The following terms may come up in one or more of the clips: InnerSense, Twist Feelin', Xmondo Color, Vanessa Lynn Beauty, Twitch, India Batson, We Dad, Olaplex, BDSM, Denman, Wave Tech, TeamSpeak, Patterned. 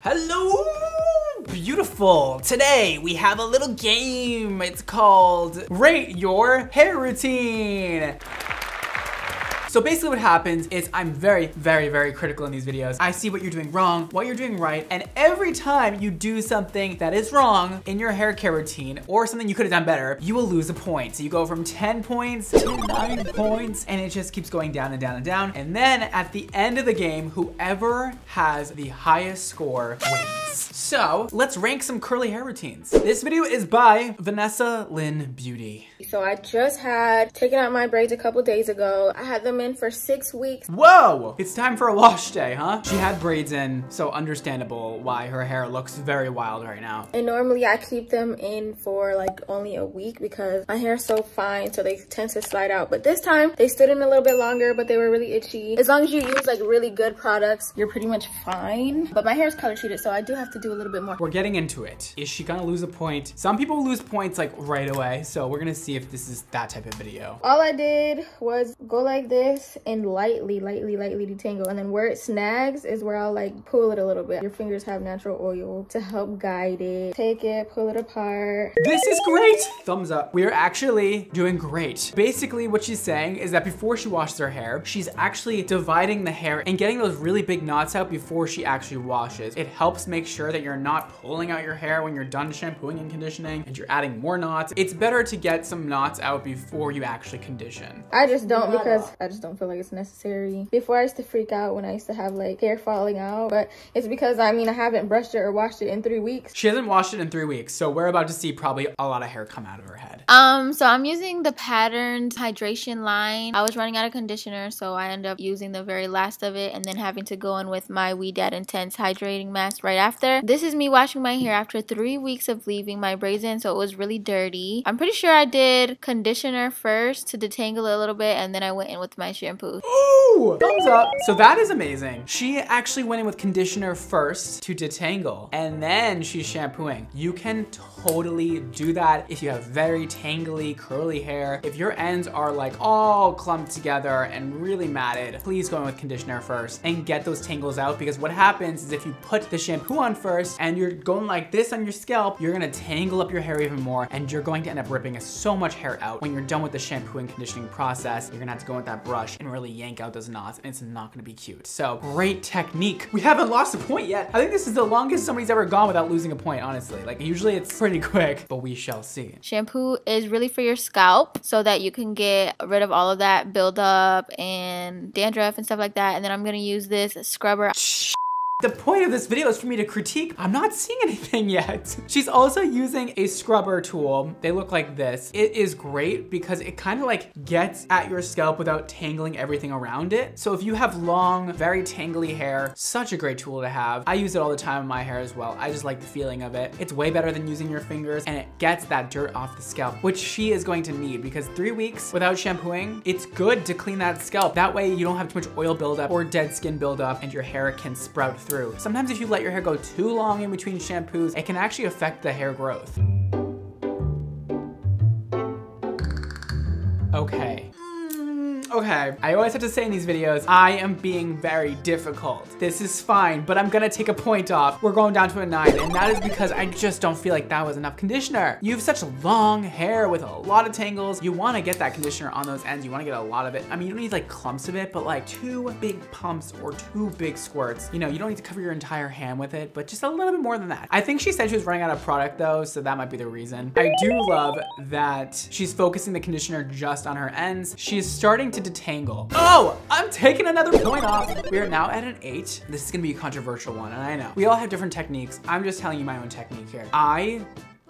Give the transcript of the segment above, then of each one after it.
Hello, beautiful. Today we have a little game. It's called Rate Your Hair Routine. So basically what happens is I'm very critical in these videos. I see what you're doing wrong, what you're doing right, and every time you do something that is wrong in your hair care routine or something you could have done better, you will lose a point. So you go from 10 points to 9 points, and it just keeps going down and down and down. And then at the end of the game, whoever has the highest score wins. So let's rank some curly hair routines. This video is by Vanessa Lynn Beauty. So I just had taken out my braids a couple days ago. I had them in for 6 weeks. Whoa! It's time for a wash day, huh? She had braids in, so understandable why her hair looks very wild right now. And normally I keep them in for like only a week because my hair's so fine, so they tend to slide out. But this time they stood in a little bit longer, but they were really itchy. As long as you use like really good products, you're pretty much fine. But my hair's color treated, so I do have to do a little bit more. We're getting into it. Is she gonna lose a point? Some people lose points like right away, so we're gonna see if this is that type of video. All I did was go like this and lightly detangle, and then where it snags is where I'll like pull it a little bit. Your fingers have natural oil to help guide it. Take it, pull it apart. This is great. Thumbs up. We're actually doing great. Basically what she's saying is that before she washes her hair, she's actually dividing the hair and getting those really big knots out before she actually washes. It helps make sure that you're not pulling out your hair when you're done shampooing and conditioning and you're adding more knots. It's better to get some knots out before you actually condition. I just don't, because I just don't feel like it's necessary. Before I used to freak out when I used to have like hair falling out, but it's because I haven't brushed it or washed it in 3 weeks. She hasn't washed it in 3 weeks, so we're about to see probably a lot of hair come out of her head. So I'm using the Patterned hydration line. I was running out of conditioner, so I ended up using the very last of it and then having to go in with my We Dad Intense hydrating mask right after. This is me washing my hair after 3 weeks of leaving my braids in, so it was really dirty. I'm pretty sure I did conditioner first to detangle it a little bit, and then I went in with my shampoo. Ooh, thumbs up. So that is amazing. She actually went in with conditioner first to detangle, and then she's shampooing. You can totally do that if you have very tangly, curly hair. If your ends are like all clumped together and really matted, please go in with conditioner first and get those tangles out, because what happens is if you put the shampoo on first and you're going like this on your scalp, you're gonna tangle up your hair even more, and you're going to end up ripping so much hair out. When you're done with the shampoo and conditioning process, you're gonna have to go with that brush and really yank out those knots, and it's not gonna be cute. So great technique. We haven't lost a point yet. I think this is the longest somebody's ever gone without losing a point, honestly. Like usually it's pretty quick, but we shall see. Shampoo is really for your scalp so that you can get rid of all of that buildup and dandruff and stuff like that. And then I'm gonna use this scrubber. The point of this video is for me to critique. I'm not seeing anything yet. She's also using a scrubber tool. They look like this. It is great because it kind of like gets at your scalp without tangling everything around it. So if you have long, very tangly hair, such a great tool to have. I use it all the time in my hair as well. I just like the feeling of it. It's way better than using your fingers, and it gets that dirt off the scalp, which she is going to need, because 3 weeks without shampooing, it's good to clean that scalp. That way you don't have too much oil buildup or dead skin buildup, and your hair can sprout through. Sometimes if you let your hair go too long in between shampoos, it can actually affect the hair growth. Okay. Okay, I always have to say in these videos, I am being very difficult. This is fine, but I'm gonna take a point off. We're going down to a 9, and that is because I just don't feel like that was enough conditioner. You have such long hair with a lot of tangles. You wanna get that conditioner on those ends. You wanna get a lot of it. I mean, you don't need like clumps of it, but like 2 big pumps or 2 big squirts. You know, you don't need to cover your entire hand with it, but just a little bit more than that. I think she said she was running out of product though, so that might be the reason. I do love that she's focusing the conditioner just on her ends. She's starting to detangle. Oh, I'm taking another point off. We are now at an 8. This is gonna be a controversial one, and I know. We all have different techniques. I'm just telling you my own technique here. I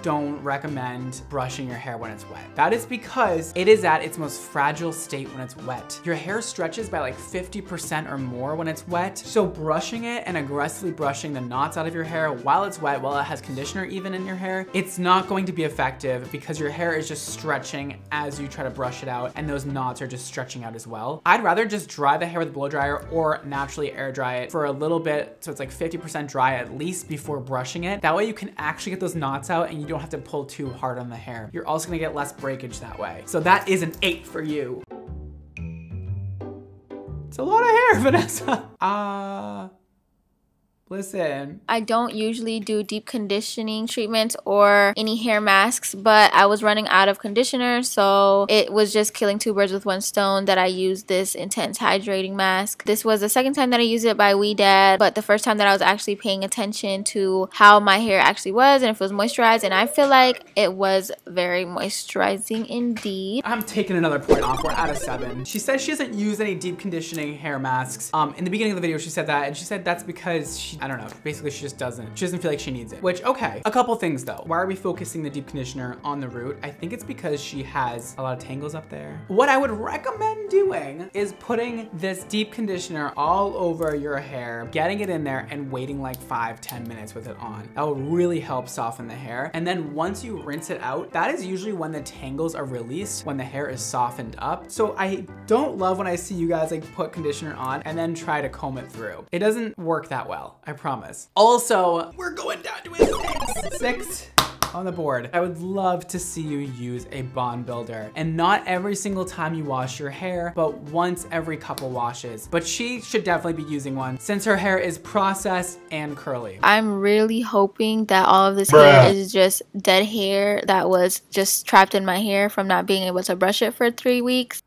don't recommend brushing your hair when it's wet. That is because it is at its most fragile state when it's wet. Your hair stretches by like 50% or more when it's wet. So brushing it and aggressively brushing the knots out of your hair while it's wet, while it has conditioner even in your hair, it's not going to be effective because your hair is just stretching as you try to brush it out, and those knots are just stretching out as well. I'd rather just dry the hair with a blow dryer or naturally air dry it for a little bit, so it's like 50% dry at least before brushing it. That way you can actually get those knots out and you don't have to pull too hard on the hair. You're also gonna get less breakage that way. So that is an 8 for you. It's a lot of hair, Vanessa. Listen. I don't usually do deep conditioning treatments or any hair masks, but I was running out of conditioner, so it was just killing two birds with one stone that I used this intense hydrating mask. This was the second time that I used it by We Dad, but the first time that I was actually paying attention to how my hair actually was and if it was moisturized, and I feel like it was very moisturizing indeed. I'm taking another point off. We're out of 7. She says she doesn't use any deep conditioning hair masks. In the beginning of the video, she said that, and she said that's because she, I don't know, basically she just doesn't. She doesn't feel like she needs it, which, okay. A couple things though. Why are we focusing the deep conditioner on the root? I think it's because she has a lot of tangles up there. What I would recommend doing is putting this deep conditioner all over your hair, getting it in there and waiting like 5-10 minutes with it on. That will really help soften the hair. And then once you rinse it out, that is usually when the tangles are released, when the hair is softened up. So I don't love when I see you guys like put conditioner on and then try to comb it through. It doesn't work that well, I promise. Also, we're going down to a 6. 6. On the board. I would love to see you use a bond builder, and not every single time you wash your hair, but once every couple washes. But she should definitely be using one since her hair is processed and curly. I'm really hoping that all of this hair is just dead hair that was just trapped in my hair from not being able to brush it for 3 weeks.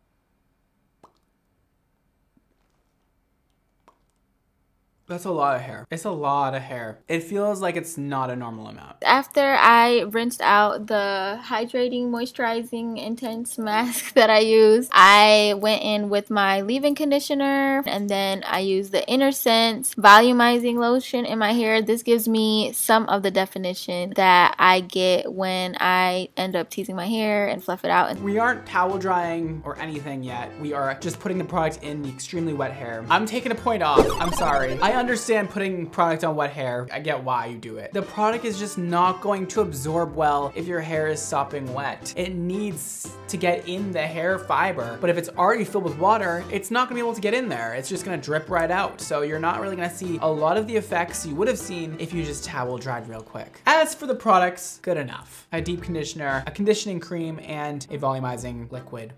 That's a lot of hair. It's a lot of hair. It feels like it's not a normal amount. After I rinsed out the hydrating, moisturizing, intense mask that I used, I went in with my leave-in conditioner, and then I used the InnerSense volumizing lotion in my hair. This gives me some of the definition that I get when I end up teasing my hair and fluff it out. We aren't towel drying or anything yet. We are just putting the product in the extremely wet hair. I'm taking a point off. I'm sorry. I understand putting product on wet hair. I get why you do it. The product is just not going to absorb well if your hair is sopping wet. It needs to get in the hair fiber, but if it's already filled with water, it's not gonna be able to get in there. It's just gonna drip right out. So you're not really gonna see a lot of the effects you would have seen if you just towel dried real quick. As for the products, good enough. A deep conditioner, a conditioning cream, and a volumizing liquid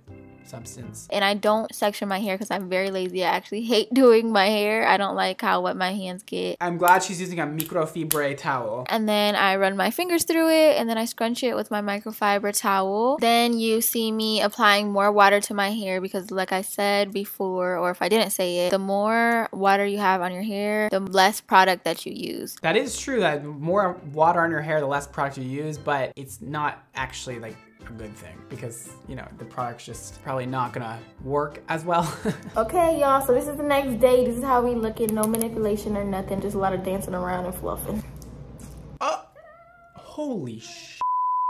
substance. And I don't section my hair because I'm very lazy. I actually hate doing my hair. I don't like how wet my hands get. I'm glad she's using a microfibre towel. And then I run my fingers through it, and then I scrunch it with my microfiber towel. Then you see me applying more water to my hair because, like I said before, or if I didn't say it, the more water you have on your hair, the less product that you use. That is true, that the more water on your hair, the less product you use, but it's not actually like a good thing because, you know, the product's just probably not gonna work as well. Okay, y'all, so this is the next day. This is how we look at no manipulation or nothing, just a lot of dancing around and fluffing. Oh, holy shit.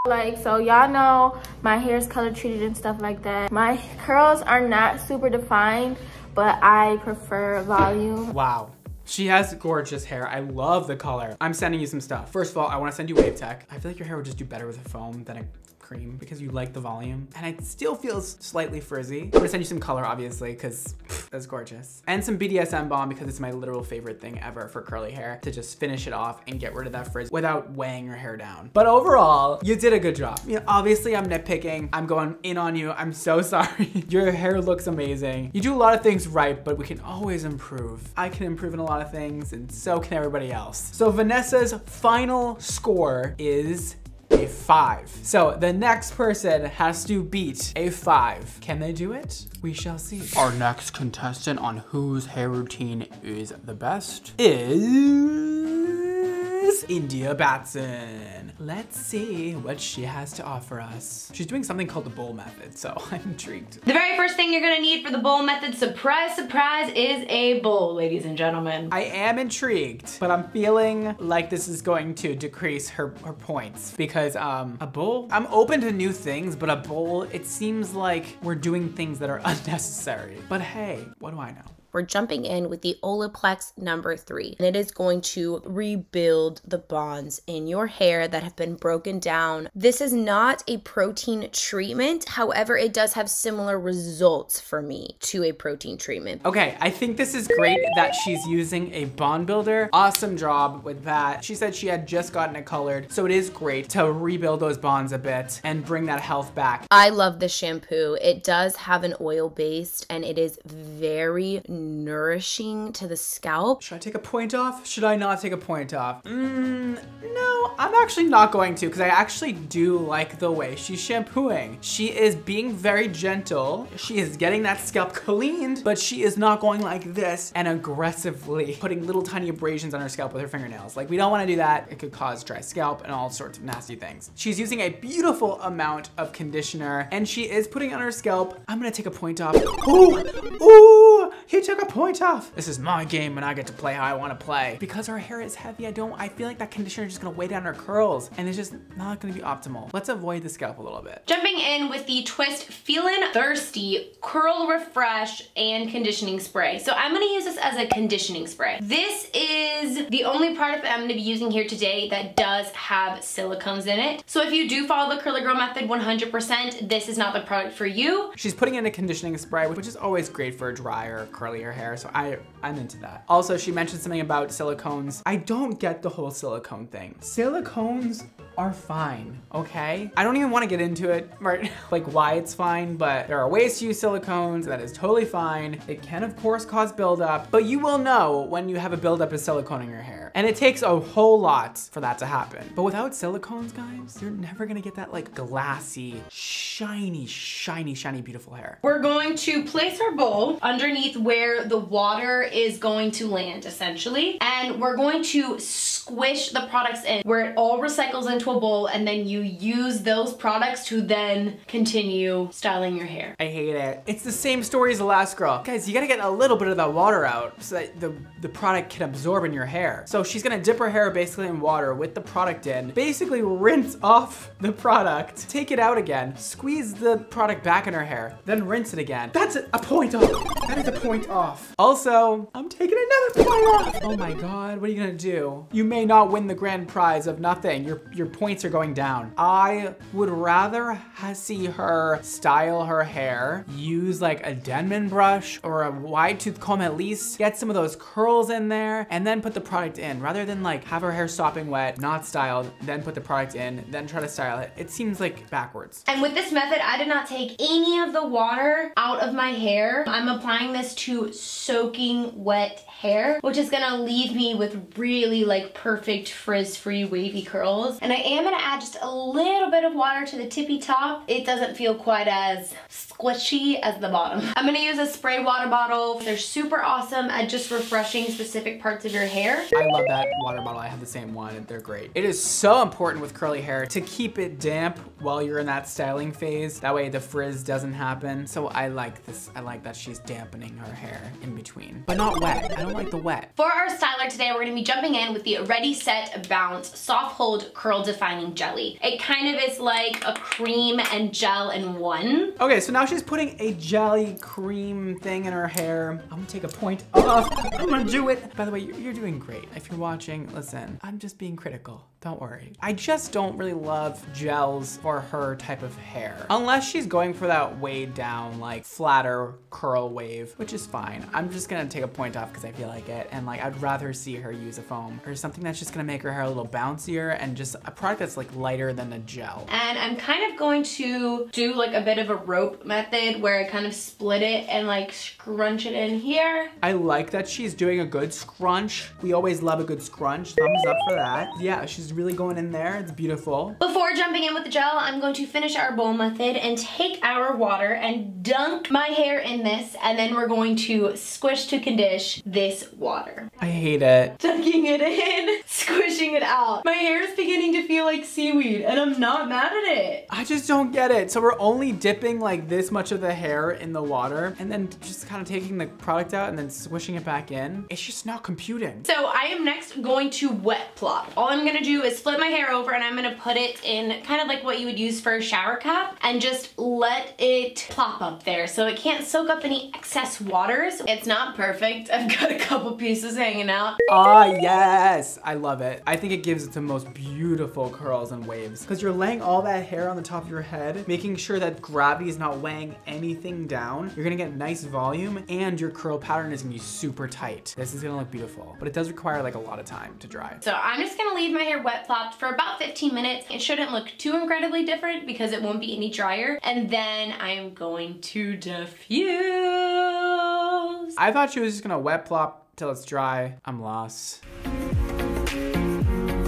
Like, so y'all know my hair is color treated and stuff like that. My curls are not super defined, but I prefer volume. Wow. She has gorgeous hair. I love the color. I'm sending you some stuff. First of all, I wanna send you Wave Tech. I feel like your hair would just do better with a foam than a cream because you like the volume. And it still feels slightly frizzy. I'm gonna send you some color, obviously, because that's gorgeous. And some BDSM balm because it's my literal favorite thing ever for curly hair, to just finish it off and get rid of that frizz without weighing your hair down. But overall, you did a good job. You know, obviously I'm nitpicking. I'm going in on you. I'm so sorry. Your hair looks amazing. You do a lot of things right, but we can always improve. I can improve in a lot of things, and so can everybody else. So Vanessa's final score is a 5. So the next person has to beat a 5. Can they do it? We shall see. Our next contestant on whose hair routine is the best is India Batson. Let's see what she has to offer us. She's doing something called the bowl method, so I'm intrigued. The very first thing you're gonna need for the bowl method, surprise, surprise, is a bowl, ladies and gentlemen. I am intrigued, but I'm feeling like this is going to decrease her points because a bowl, I'm open to new things, but a bowl, it seems like we're doing things that are unnecessary. But hey, what do I know? We're jumping in with the Olaplex number 3, and it is going to rebuild the bonds in your hair that have been broken down. This is not a protein treatment. However, it does have similar results for me to a protein treatment. Okay, I think this is great that she's using a bond builder. Awesome job with that. She said she had just gotten it colored, so it is great to rebuild those bonds a bit and bring that health back. I love the shampoo. It does have an oil base, and it is very nice. nourishing to the scalp. Should I take a point off? Should I not take a point off? No, I'm actually not going to, because I actually do like the way she's shampooing. She is being very gentle. She is getting that scalp cleaned, but she is not going like this and aggressively putting little tiny abrasions on her scalp with her fingernails. Like, we don't want to do that. It could cause dry scalp and all sorts of nasty things. She's using a beautiful amount of conditioner, and she is putting on her scalp. I'm gonna take a point off. Ooh, ooh, he took a point off. This is my game and I get to play how I want to play. Because her hair is heavy, I feel like that conditioner is just gonna weigh down her curls, and it's just not gonna be optimal. Let's avoid the scalp a little bit. Jumping in with the Twist Feelin' Thirsty Curl Refresh and Conditioning Spray. So I'm gonna use this as a conditioning spray. This is the only product that I'm gonna be using here today that does have silicones in it. So if you do follow the Curly Girl method 100%, this is not the product for you. She's putting in a conditioning spray, which is always great for drier, curlier hair, so I'm into that. Also, she mentioned something about silicones. I don't get the whole silicone thing. Silicones are fine, okay? I don't even want to get into it, right? Like, why it's fine, but there are ways to use silicones. That is totally fine. It can, of course, cause buildup, but you will know when you have a buildup of silicone in your hair. And it takes a whole lot for that to happen. But without silicones, guys, you're never gonna get that like glassy, shiny, shiny, shiny, beautiful hair. We're going to place our bowl underneath where the water is going to land, essentially. And we're going to squish the products in where it all recycles into a bowl, and then you use those products to then continue styling your hair. I hate it. It's the same story as the last girl. Guys, you gotta get a little bit of that water out so that the product can absorb in your hair. So she's gonna dip her hair basically in water with the product in, basically rinse off the product, take it out again, squeeze the product back in her hair, then rinse it again. That's a point off. That is a point off. Also, I'm taking another point off. Oh my God, what are you gonna do? You may not win the grand prize of nothing. Your points are going down. I would rather see her style her hair, use like a Denman brush or a wide tooth comb at least, get some of those curls in there, and then put the product in, rather than like have her hair sopping wet, not styled, then put the product in, then try to style it. It seems like backwards. And with this method, I did not take any of the water out of my hair. I'm applying this to soaking wet hair, which is gonna leave me with really like perfect frizz-free wavy curls. And I am gonna add just a little bit of water to the tippy top. It doesn't feel quite as squishy as the bottom. I'm gonna use a spray water bottle. They're super awesome at just refreshing specific parts of your hair. I love that water bottle. I have the same one. They're great. It is so important with curly hair to keep it damp while you're in that styling phase. That way the frizz doesn't happen. So I like this. I like that she's dampening her hair in between, but not wet. I don't like the wet. For our styler today, we're gonna be jumping in with the Ready, Set, Bounce Soft Hold Curl Defining Jelly. It kind of is like a cream and gel in one. Okay, so now she's putting a jelly cream thing in her hair. I'm gonna take a point off. I'm gonna do it. By the way, you're doing great. If you're watching, listen, I'm just being critical. Don't worry. I just don't really love gels for her type of hair. Unless she's going for that way down, like flatter curl wave, which is fine. I'm just gonna take a point off because I feel like it. And like, I'd rather see her use a foam or something that's just gonna make her hair a little bouncier, and just a product that's like lighter than a gel. And I'm kind of going to do like a bit of a rope method where I kind of split it and like scrunch it in here. I like that she's doing a good scrunch. We always love a good scrunch. Thumbs up for that. Yeah, she's really going in there. It's beautiful. Before jumping in with the gel, I'm going to finish our bowl method and take our water and dunk my hair in this, and then we're going to squish to condition this water. I hate it. Dunking it in, squishing it out. My hair is beginning to feel like seaweed, and I'm not mad at it. I just don't get it. So we're only dipping like this much of the hair in the water and then just kind of taking the product out and then swishing it back in. It's just not computing. So I am next going to wet plop. All I'm gonna do is flip my hair over, and I'm gonna put it in kind of like what you would use for a shower cap, and just let it plop up there so it can't soak up any excess waters. It's not perfect. I've got a couple pieces hanging out. Ah, yes, I love it. I think it gives it the most beautiful curls and waves because you're laying all that hair on the top of your head, making sure that gravity is not weighing anything down. You're gonna get nice volume, and your curl pattern is gonna be super tight. This is gonna look beautiful, but it does require like a lot of time to dry. So I'm just gonna leave my hair wet plopped for about 15 minutes. It shouldn't look too incredibly different because it won't be any drier. And then I'm going to diffuse. gloves. I thought she was just gonna wet plop till it's dry. I'm lost.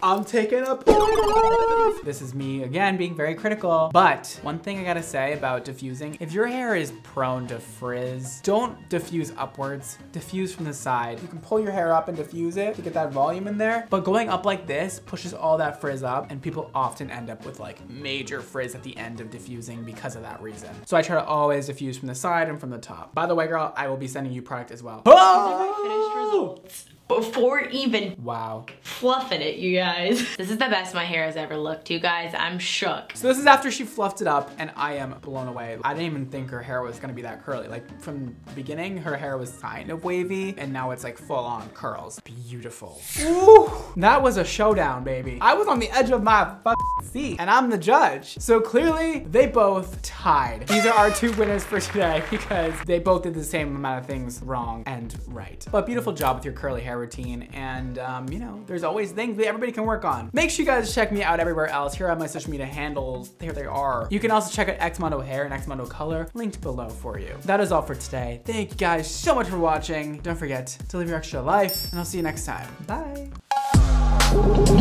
I'm taking a point off. This is me, again, being very critical. But one thing I gotta say about diffusing, if your hair is prone to frizz, don't diffuse upwards, diffuse from the side. You can pull your hair up and diffuse it to get that volume in there. But going up like this pushes all that frizz up, and people often end up with like major frizz at the end of diffusing because of that reason. So I try to always diffuse from the side and from the top. By the way, girl, I will be sending you product as well. Oh! These are my finished results. Before even wow fluffing it, you guys. This is the best my hair has ever looked, you guys. I'm shook. So this is after she fluffed it up, and I am blown away. I didn't even think her hair was gonna be that curly. Like, from the beginning, her hair was kind of wavy, and now it's like full-on curls. Beautiful. Ooh, that was a showdown, baby. I was on the edge of my seat, and I'm the judge. So clearly, they both tied. These are our two winners for today, because they both did the same amount of things wrong and right. But beautiful job with your curly hair routine, and you know, there's always things that everybody can work on. Make sure you guys check me out everywhere else. Here are my social media handles. Here they are. You can also check out Xmondo Hair and Xmondo Color, linked below for you. That is all for today. Thank you guys so much for watching. Don't forget to live your extra life, and I'll see you next time. Bye.